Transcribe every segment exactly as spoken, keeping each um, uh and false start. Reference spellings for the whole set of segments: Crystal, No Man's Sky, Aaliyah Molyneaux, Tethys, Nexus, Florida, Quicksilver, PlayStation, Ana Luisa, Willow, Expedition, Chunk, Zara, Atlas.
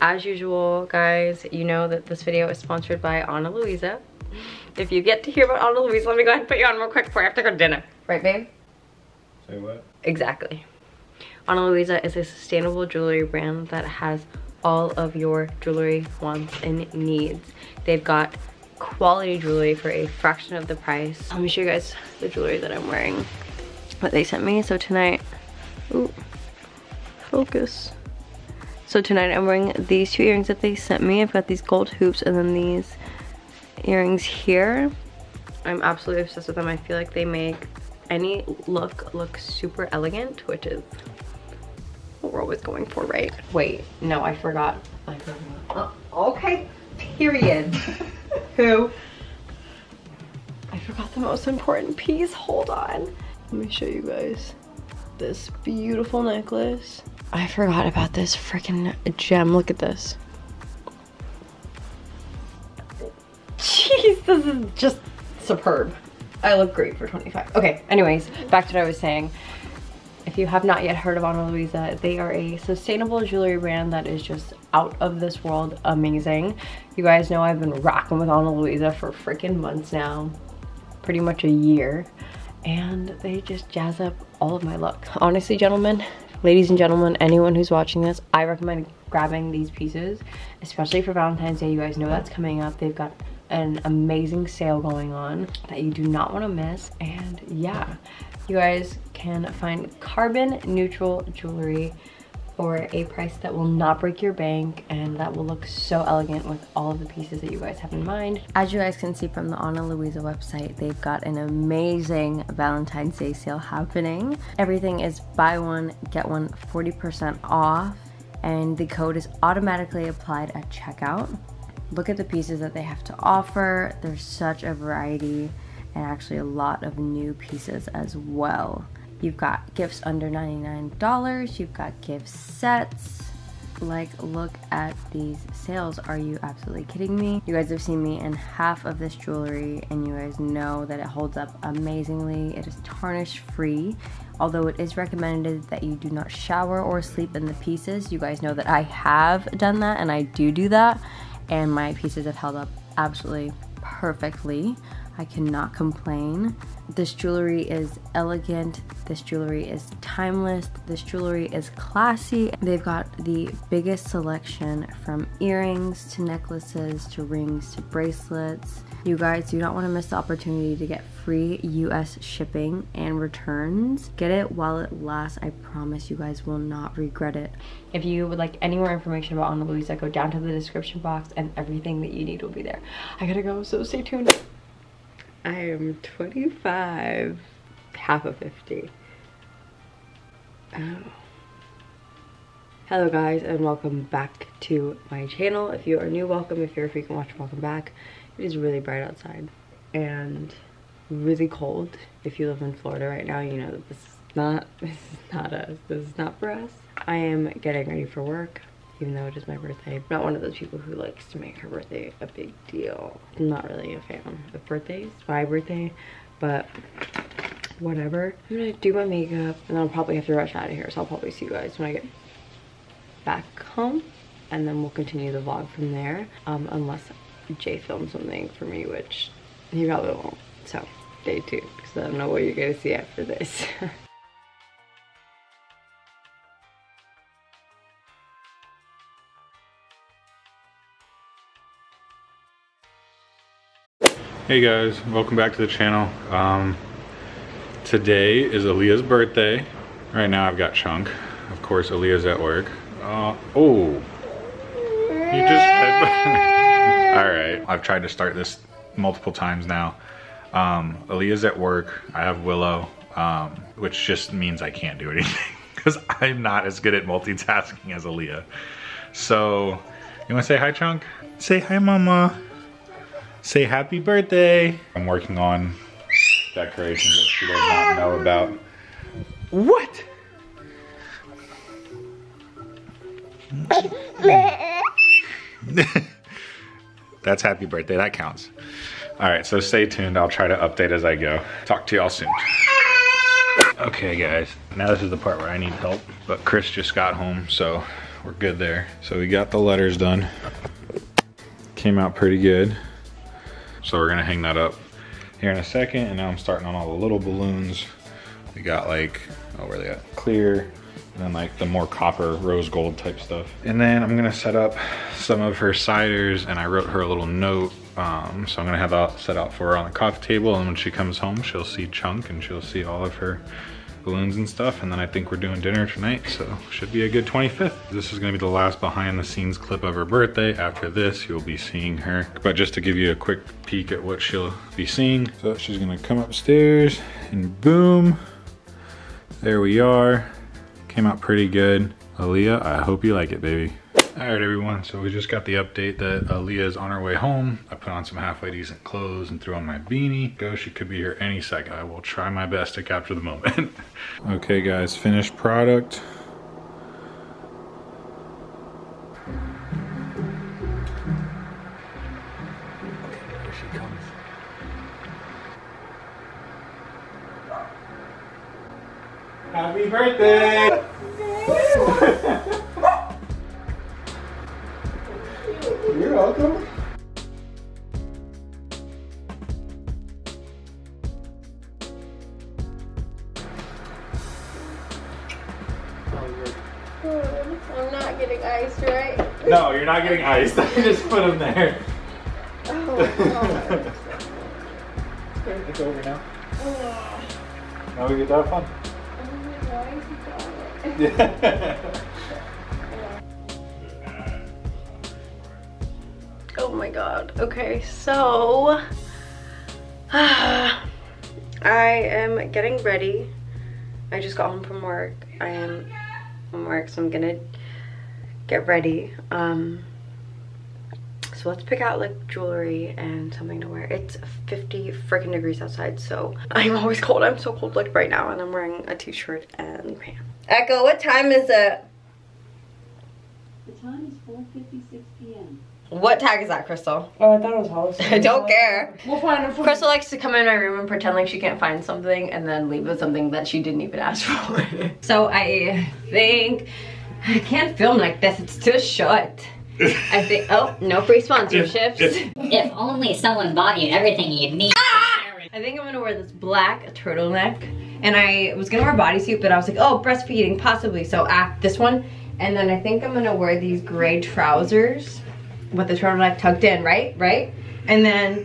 As usual, guys, you know that this video is sponsored by Ana Luisa. If you get to hear about Ana Luisa, let me go ahead and put you on real quick before I have to go to dinner. Right, babe? Say what? Exactly. Ana Luisa is a sustainable jewelry brand that has all of your jewelry wants and needs. They've got quality jewelry for a fraction of the price. Let me show you guys the jewelry that I'm wearing, what they sent me. So tonight, ooh, focus. So tonight I'm wearing these two earrings that they sent me. I've got these gold hoops and then these earrings here. I'm absolutely obsessed with them. I feel like they make any look look super elegant, which is what we're always going for, right? Wait, no, I forgot. I forgot. Oh, okay, period. Who? I forgot the most important piece. Hold on. Let me show you guys this beautiful necklace. I forgot about this freaking gem. Look at this. Jeez, this is just superb. I look great for twenty-five. Okay, anyways, back to what I was saying. If you have not yet heard of Ana Luisa, they are a sustainable jewelry brand that is just out of this world amazing. You guys know I've been rocking with Ana Luisa for freaking months now, pretty much a year, and they just jazz up all of my looks. Honestly, gentlemen, ladies and gentlemen, anyone who's watching this, I recommend grabbing these pieces, especially for Valentine's Day. You guys know that's coming up. They've got an amazing sale going on that you do not want to miss. And yeah, you guys can find carbon neutral jewelry for a price that will not break your bank and that will look so elegant with all of the pieces that you guys have in mind. As you guys can see from the Ana Luisa website, they've got an amazing Valentine's Day sale happening. Everything is buy one, get one forty percent off, and the code is automatically applied at checkout. Look at the pieces that they have to offer. There's such a variety and actually a lot of new pieces as well. You've got gifts under ninety-nine dollars, you've got gift sets. Like, look at these sales. Are you absolutely kidding me? You guys have seen me in half of this jewelry and you guys know that it holds up amazingly. It is tarnish free, although it is recommended that you do not shower or sleep in the pieces. You guys know that I have done that and I do do that, and my pieces have held up absolutely perfectly. I cannot complain. This jewelry is elegant. This jewelry is timeless. This jewelry is classy. They've got the biggest selection, from earrings to necklaces to rings to bracelets. You guys do not want to miss the opportunity to get free U S shipping and returns. Get it while it lasts. I promise you guys will not regret it. If you would like any more information about Ana Luisa, go down to the description box and everything that you need will be there. I gotta go, so stay tuned. I am twenty-five, half of fifty. Oh. Hello guys, and welcome back to my channel. If you are new, welcome. If you're a frequent watcher, welcome back. It is really bright outside and really cold. If you live in Florida right now, you know that this is not, this is not us. This is not for us. I am getting ready for work, even though it is my birthday. I'm not one of those people who likes to make her birthday a big deal. I'm not really a fan of birthdays. It's my birthday, but whatever. I'm gonna do my makeup and I'll probably have to rush out of here, so I'll probably see you guys when I get back home, and then we'll continue the vlog from there. Um, unless Jay filmed something for me, which he probably won't, so stay tuned, because I don't know what you're gonna see after this. Hey guys, welcome back to the channel. Um, today is Aaliyah's birthday. Right now I've got Chunk. Of course, Aaliyah's at work. Uh, oh, you just headbutted. All right, I've tried to start this multiple times now. Um, Aaliyah's at work, I have Willow, um, which just means I can't do anything because I'm not as good at multitasking as Aaliyah. So, you wanna say hi, Chunk? Say hi, Mama. Say happy birthday. I'm working on decorations that she does not know about. What? That's happy birthday, that counts. All right, so stay tuned. I'll try to update as I go. Talk to y'all soon. Okay guys, now this is the part where I need help, but Chris just got home, so we're good there. So we got the letters done. Came out pretty good. So we're gonna hang that up here in a second. And now I'm starting on all the little balloons. We got like, oh, where they at? Clear, and then like the more copper, rose gold type stuff. And then I'm gonna set up some of her ciders, and I wrote her a little note. Um, so I'm gonna have that set out for her on the coffee table, and when she comes home, she'll see Chunk and she'll see all of her balloons and stuff. And then I think we're doing dinner tonight, so should be a good twenty-fifth. This is gonna be the last behind the scenes clip of her birthday. After this, you'll be seeing her. But just to give you a quick peek at what she'll be seeing. So she's gonna come upstairs and boom, there we are. Came out pretty good. Aaliyah, I hope you like it, baby. All right, everyone, so we just got the update that Aaliyah is on her way home. I put on some halfway decent clothes and threw on my beanie. Go, she could be here any second. I will try my best to capture the moment. Okay, guys, finished product. Here she comes. Happy birthday! You're welcome. I'm not getting iced, right? No, you're not getting iced. I just put them there. Oh, no. It's over now. Oh. Now we get that fun. I don't get iced. Oh my God. Okay, so uh, I am getting ready. I just got home from work. I am from work, so I'm gonna get ready. Um, so let's pick out like jewelry and something to wear. It's fifty freaking degrees outside, so I'm always cold. I'm so cold like right now, and I'm wearing a t-shirt and pants. Echo, what time is it? The time is four fifty-six p m What tag is that, Crystal? Oh, I thought it was Halloween. I don't care. We'll find it. Crystal likes to come in my room and pretend like she can't find something and then leave with something that she didn't even ask for. So I think I can't film like this. It's too short. I think, oh, no free sponsorships. If only someone bought you everything you need. Ah! I think I'm gonna wear this black turtleneck, and I was gonna wear a bodysuit, but I was like, oh, breastfeeding, possibly. So ah, this one, and then I think I'm gonna wear these gray trousers with the turtleneck tucked in, right, right, and then,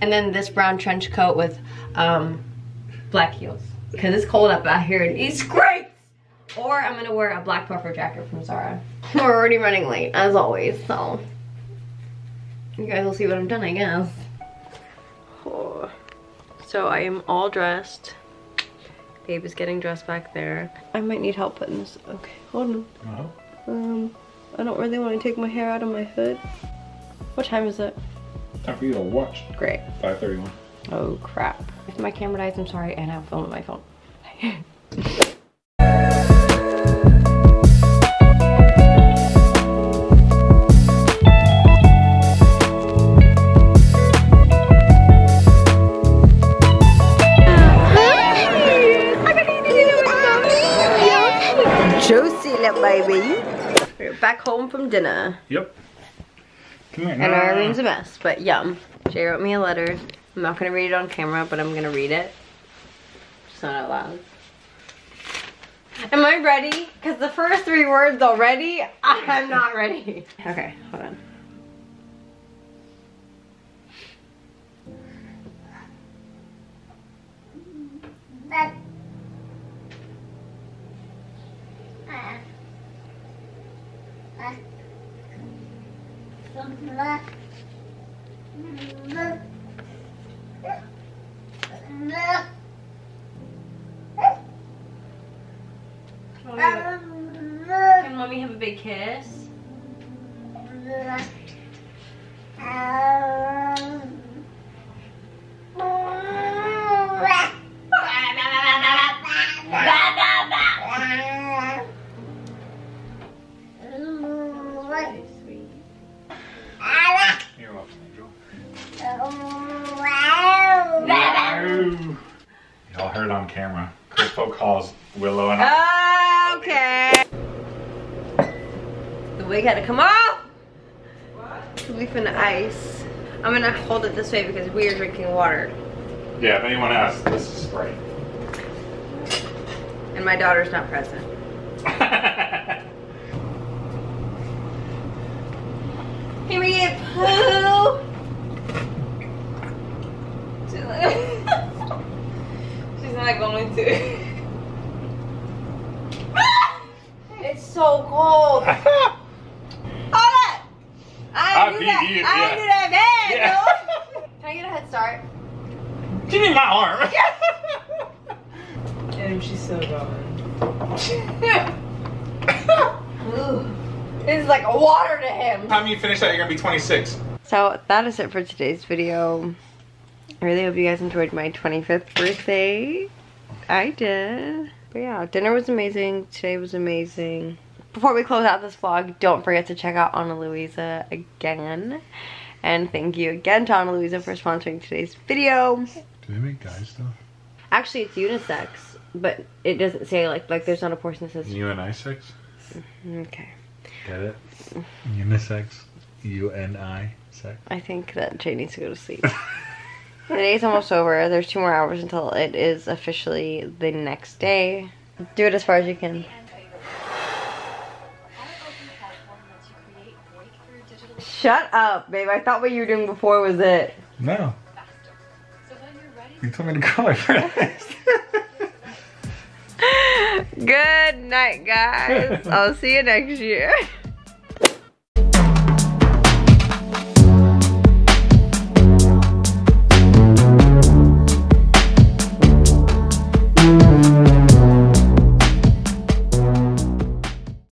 and then this brown trench coat with um, black heels, because it's cold up out here in East Great. Or I'm gonna wear a black puffer jacket from Zara. We're already running late, as always, so you guys will see what I'm done, I guess. Oh. So I am all dressed. Babe is getting dressed back there. I might need help putting this. Okay, hold on. Uh-huh. Um. I don't really want to take my hair out of my hood. What time is it? Time for you to watch. Great. five thirty-one. Oh crap. If my camera dies, I'm sorry, and I'm filming my phone. Juicy little baby. We're back home from dinner. Yep. Come here. And our room's a mess, but yum. Jay wrote me a letter. I'm not gonna read it on camera, but I'm gonna read it. Just not out loud. Am I ready? Because the first three words already, I'm not ready. Okay, hold on. That Can mommy have a big kiss? Y'all heard on camera. Crystal calls Willow and I. Okay. wig had to come off. What? We finna ice. I'm gonna hold it this way because we are drinking water. Yeah, if anyone asks, this is Sprite. And my daughter's not present. Here we get poo. She's not going to. It's so cold. Hold up! I knew that. You, yeah. I knew that bad. Yeah. No? Can I get a head start? Give me my arm. Damn, she's so gone. This is like water to him. By the time you finish that, you're gonna be twenty-six. So that is it for today's video. I really hope you guys enjoyed my twenty-fifth birthday. I did. But yeah, dinner was amazing. Today was amazing. Before we close out this vlog, don't forget to check out Ana Luisa again. And thank you again to Ana Luisa for sponsoring today's video. Do they make guys stuff? Actually, it's unisex, but it doesn't say like like there's not a portion that says U and I sex. Okay. Get it? Unisex, U N I sex. I think that Jay needs to go to sleep. The day's almost over. There's two more hours until it is officially the next day. Do it as far as you can. Shut up, babe. I thought what you were doing before was it. No. You told me to call her first. Good night, guys. I'll see you next year.